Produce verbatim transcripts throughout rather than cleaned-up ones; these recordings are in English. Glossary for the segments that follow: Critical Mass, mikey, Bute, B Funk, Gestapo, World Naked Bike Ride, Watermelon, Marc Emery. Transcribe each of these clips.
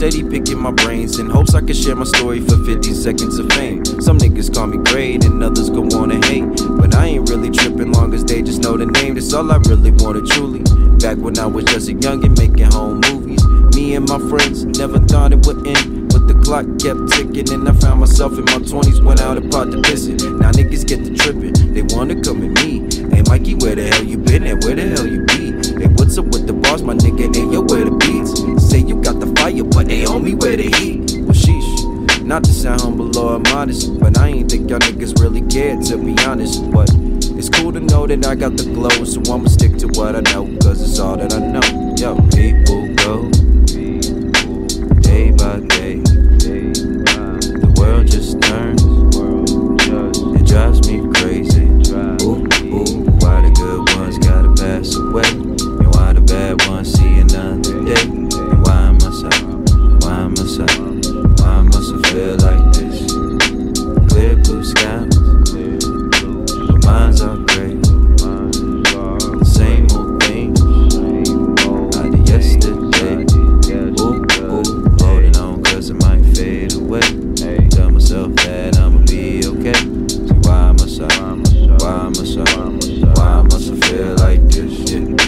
steady picking my brains in hopes I can share my story for fifty seconds of fame. Some niggas call me great and others go on and hate, but I ain't really tripping long as they just know the name. That's all I really wanted truly, back when I was just a youngin' making home movies. Me and my friends never thought it would end, but the clock kept ticking and I found myself in my twenties, went out and popped the pissin'. Now niggas get to trippin', they wanna come at me. Hey Mikey, where the hell you been and where the hell you be? Hey, what's up with the boss, my nigga, hey yo, where the beats? Say you got the fire, but they on me where the heat. Well sheesh, not to sound humble or modest, but I ain't think y'all niggas really cared, to be honest. But it's cool to know that I got the glow, so I'ma stick to what I know, cause it's all that I know. Yo, people go day by day, the world just turns, it drives me crazy. Ooh, ooh, why the good ones gotta pass away, and why the bad ones see another day? And why must I, why must I, why must I feel like this? Clear blue skies, the minds are gray, the same old things like the yesterday. Ooh, ooh, holding on cause it might fade away. Tell myself that I'ma be okay. So why must I, why must I, why must I feel like this shit?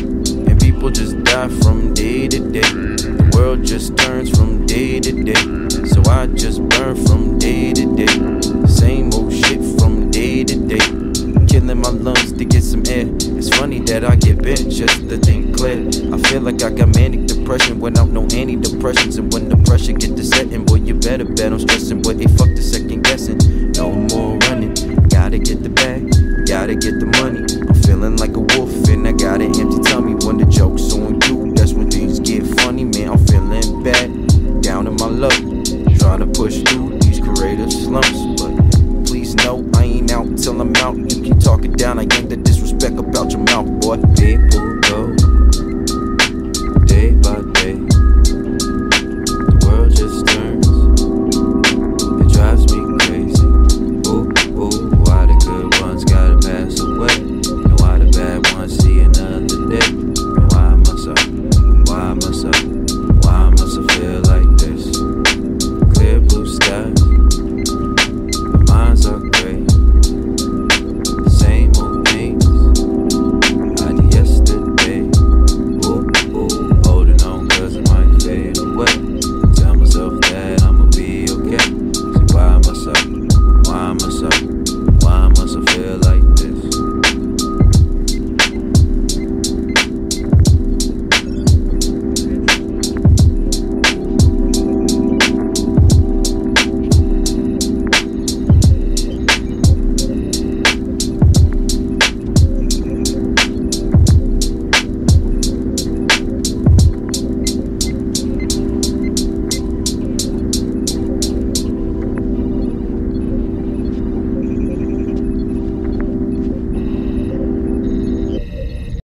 And people just die from day to day, the world just turns from day to day, so I just burn from day to day, same old shit from day to day, killing my lungs to get some air. It's funny that I get bent just to think clear. I feel like I got manic depression when I'm no antidepressants, and when the pressure get to setting, boy you better bet I'm stressing, but they fuck the second guessing. No more running, gotta get the bag, gotta get the money. I'm feeling like a wolf and I got an empty tummy when the joke's